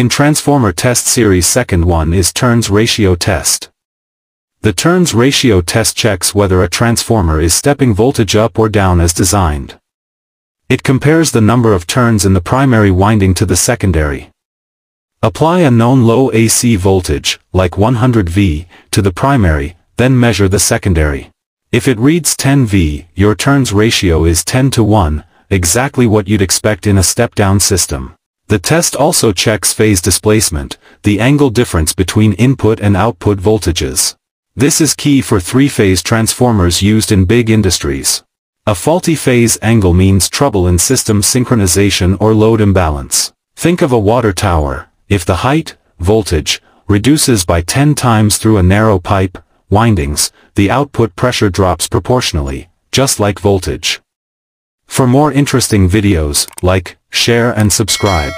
In transformer test series, second one is turns ratio test. The turns ratio test checks whether a transformer is stepping voltage up or down as designed. It compares the number of turns in the primary winding to the secondary. Apply a known low AC voltage, like 100V, to the primary, then measure the secondary. If it reads 10V, your turns ratio is 10 to 1, exactly what you'd expect in a step-down system. The test also checks phase displacement, the angle difference between input and output voltages. This is key for three-phase transformers used in big industries. A faulty phase angle means trouble in system synchronization or load imbalance. Think of a water tower. If the height, voltage, reduces by 10 times through a narrow pipe, windings, the output pressure drops proportionally, just like voltage. For more interesting videos, like, share and subscribe.